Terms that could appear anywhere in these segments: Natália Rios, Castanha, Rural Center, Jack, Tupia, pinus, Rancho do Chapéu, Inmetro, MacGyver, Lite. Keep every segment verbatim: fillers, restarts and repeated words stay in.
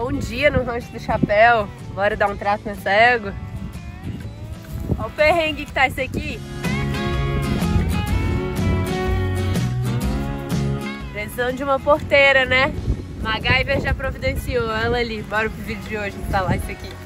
Bom dia no Rancho do Chapéu. Bora dar um trato nessa égua. Olha o perrengue que tá esse aqui. Precisando de uma porteira, né? MacGyver já providenciou ela ali. Bora pro vídeo de hoje instalar isso aqui.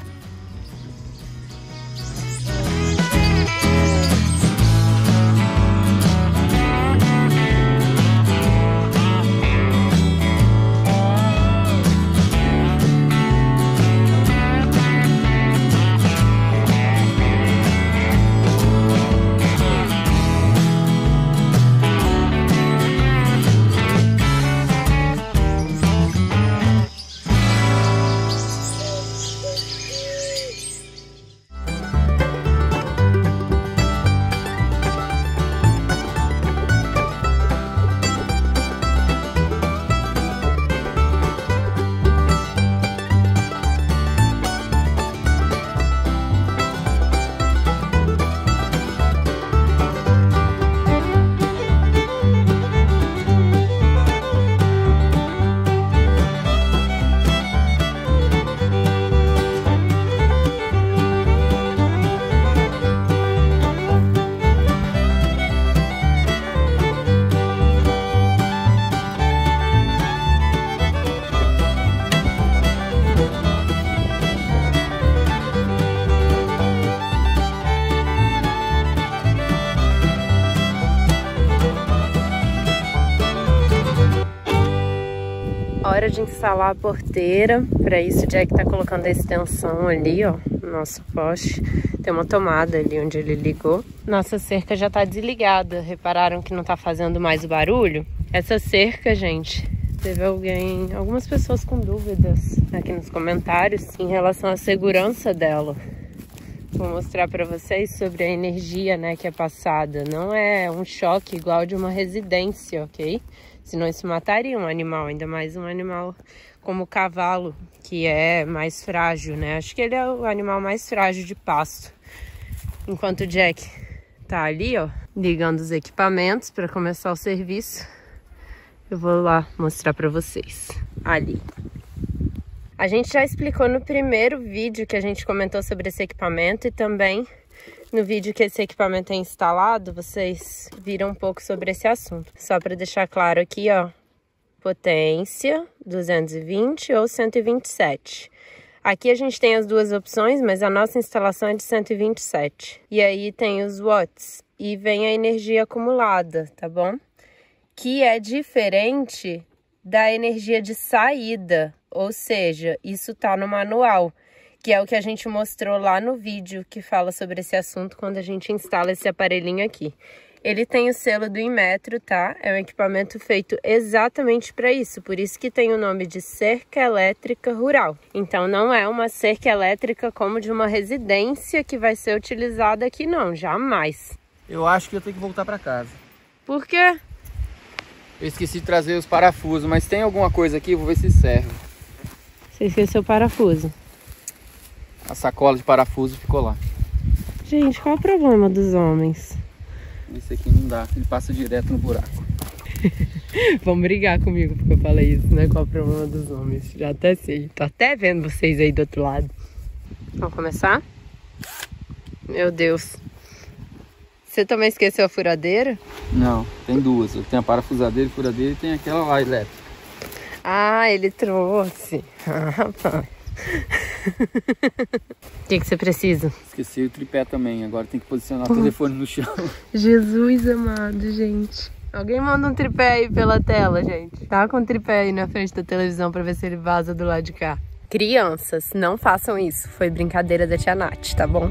Hora de instalar a porteira. Para isso o Jack tá colocando a extensão ali, ó, no nosso poste. Tem uma tomada ali onde ele ligou. Nossa cerca já tá desligada. Repararam que não tá fazendo mais o barulho? Essa cerca, gente, teve alguém, algumas pessoas com dúvidas aqui nos comentários em relação à segurança dela. Vou mostrar para vocês sobre a energia, né, que é passada. Não é um choque igual de uma residência, ok? Senão isso mataria um animal, ainda mais um animal como o cavalo, que é mais frágil, né? Acho que ele é o animal mais frágil de pasto. Enquanto o Jack tá ali, ó, ligando os equipamentos para começar o serviço, eu vou lá mostrar para vocês. Ali. A gente já explicou no primeiro vídeo que a gente comentou sobre esse equipamento e também no vídeo que esse equipamento é instalado, vocês viram um pouco sobre esse assunto. Só para deixar claro aqui, ó, potência duzentos e vinte ou cento e vinte e sete. Aqui a gente tem as duas opções, mas a nossa instalação é de cento e vinte e sete. E aí tem os watts e vem a energia acumulada, tá bom? Que é diferente da energia de saída. Ou seja, isso tá no manual, que é o que a gente mostrou lá no vídeo que fala sobre esse assunto quando a gente instala esse aparelhinho aqui. Ele tem o selo do Inmetro, tá? É um equipamento feito exatamente para isso, por isso que tem o nome de cerca elétrica rural. Então não é uma cerca elétrica como de uma residência que vai ser utilizada aqui não, jamais. Eu acho que eu tenho que voltar para casa. Por quê? Eu esqueci de trazer os parafusos, mas tem alguma coisa aqui, vou ver se serve. Você esqueceu o parafuso. A sacola de parafuso ficou lá. Gente, qual o problema dos homens? Esse aqui não dá, ele passa direto no buraco. Vão brigar comigo porque eu falei isso, né? Qual o problema dos homens? Já até sei, tô até vendo vocês aí do outro lado. Vamos começar? Meu Deus. Você também esqueceu a furadeira? Não, tem duas. Tem a parafusadeira e furadeira e tem aquela lá elétrica. Ah, ele trouxe. Ah, rapaz. O que, que você precisa? Esqueci o tripé também. Agora tem que posicionar o telefone no chão. Jesus amado, gente. Alguém manda um tripé aí pela tela, gente. Tá com um tripé aí na frente da televisão pra ver se ele vaza do lado de cá. Crianças, não façam isso. Foi brincadeira da tia Nath, tá bom?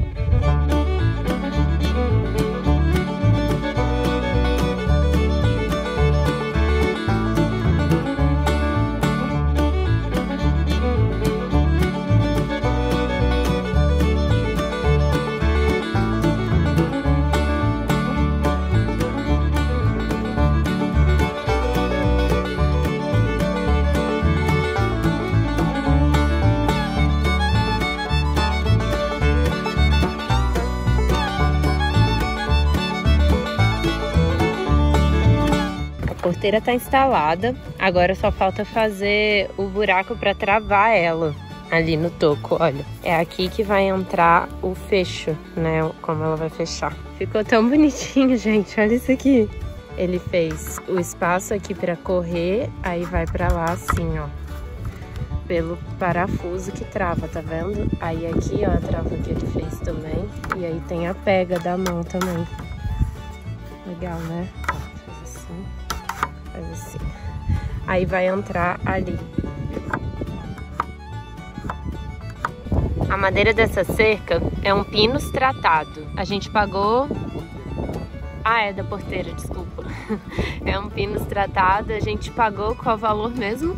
porteira tá instalada, agora só falta fazer o buraco para travar ela ali no toco, olha. É aqui que vai entrar o fecho, né, como ela vai fechar. Ficou tão bonitinho, gente, olha isso aqui. Ele fez o espaço aqui para correr, aí vai para lá assim, ó, pelo parafuso que trava, tá vendo? Aí aqui, ó, a trava que ele fez também, e aí tem a pega da mão também. Legal, né? Faz assim, faz assim. Aí vai entrar ali. A madeira dessa cerca é um pinus tratado. A gente pagou... Ah, é da porteira, desculpa. É um pinus tratado, a gente pagou qual valor mesmo?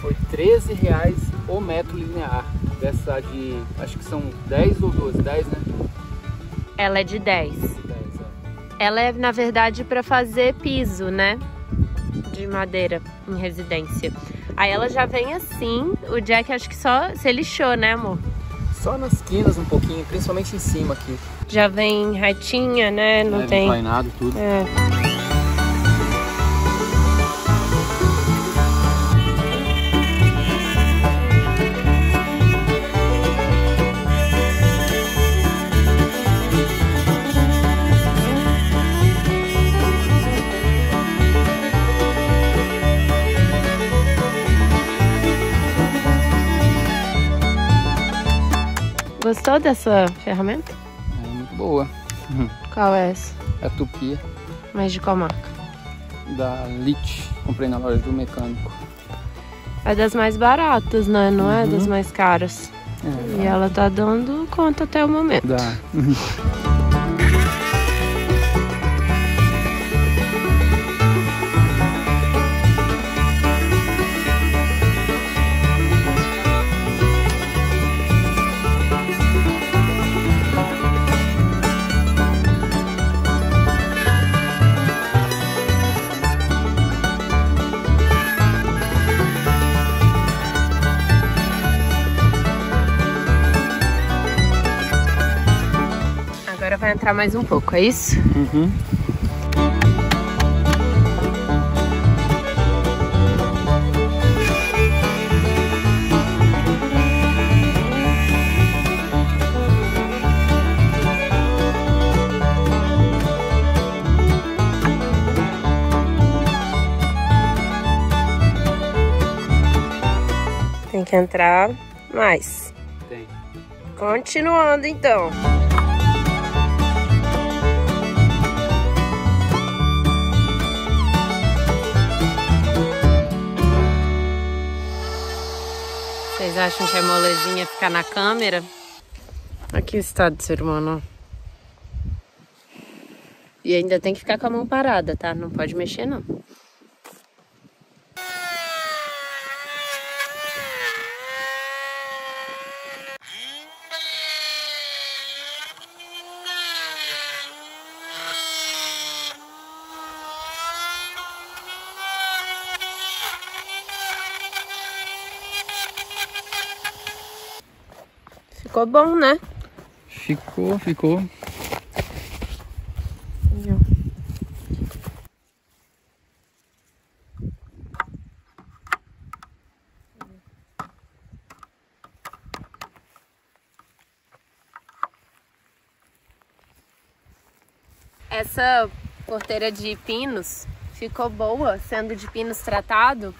Foi treze reais o metro linear. Dessa de... acho que são dez ou doze, dez, né? Ela é de dez. Ela é, na verdade, para fazer piso, né? De madeira em residência. Aí ela já vem assim, o Jack acho que só se lixou, né, amor? Só nas quinas um pouquinho, principalmente em cima aqui. Já vem retinha, né? Não é, tem... inclinado, tudo. É. Gostou dessa ferramenta? É muito boa. Qual é essa? É a Tupia. Mas de qual marca? Da Lite. Comprei na loja do mecânico. É das mais baratas, né? Não uhum. é das mais caras. É, e ela tá dando conta até o momento. Dá. Vai entrar mais um pouco, é isso? Uhum. Tem que entrar mais. Tem. Continuando então. Vocês acham que a molezinha ficar na câmera? Aqui está do ser humano. E ainda tem que ficar com a mão parada, tá? Não pode mexer, não. Ficou bom, né? Ficou, ficou. Essa porteira de pinus ficou boa, sendo de pinus tratado.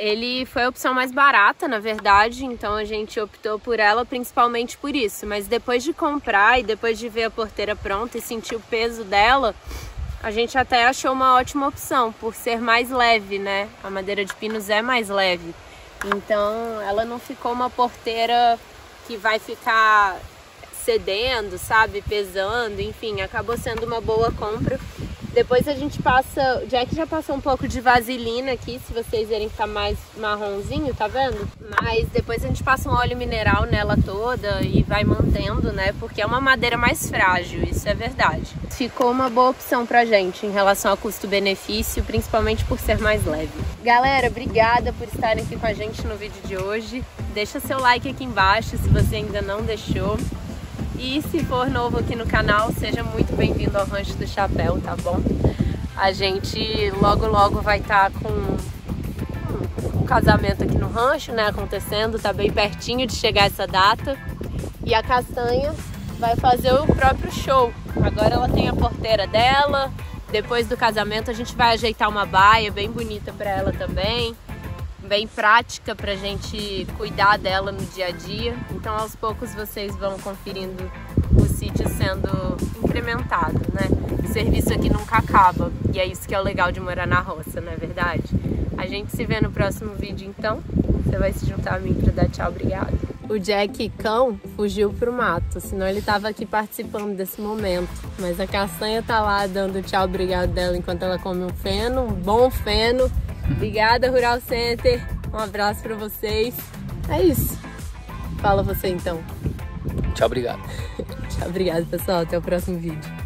Ele foi a opção mais barata, na verdade, então a gente optou por ela principalmente por isso. Mas depois de comprar e depois de ver a porteira pronta e sentir o peso dela, a gente até achou uma ótima opção, por ser mais leve, né? A madeira de pinus é mais leve. Então ela não ficou uma porteira que vai ficar cedendo, sabe? Pesando, enfim, acabou sendo uma boa compra. Depois a gente passa... O Jack já passou um pouco de vaselina aqui, se vocês verem que tá mais marronzinho, tá vendo? Mas depois a gente passa um óleo mineral nela toda e vai mantendo, né? Porque é uma madeira mais frágil, isso é verdade. Ficou uma boa opção pra gente em relação ao custo-benefício, principalmente por ser mais leve. Galera, obrigada por estarem aqui com a gente no vídeo de hoje. Deixa seu like aqui embaixo se você ainda não deixou. E se for novo aqui no canal, seja muito bem-vindo ao Rancho do Chapéu, tá bom? A gente logo logo vai estar tá com um, um casamento aqui no rancho, né, acontecendo, tá bem pertinho de chegar essa data. E a Castanha vai fazer o próprio show. Agora ela tem a porteira dela. Depois do casamento a gente vai ajeitar uma baia bem bonita para ela também, bem prática pra gente cuidar dela no dia a dia. Então aos poucos vocês vão conferindo o sítio sendo incrementado, né? O serviço aqui nunca acaba e é isso que é o legal de morar na roça, não é verdade? A gente se vê no próximo vídeo então. Você vai se juntar a mim pra dar tchau, obrigada. O Jack cão fugiu pro mato, senão ele tava aqui participando desse momento. Mas a Castanha tá lá dando tchau, obrigado dela enquanto ela come um feno, um bom feno. Obrigada, Rural Center. Um abraço pra vocês. É isso. Fala você, então. Tchau, obrigado. Tchau, obrigado, pessoal. Até o próximo vídeo.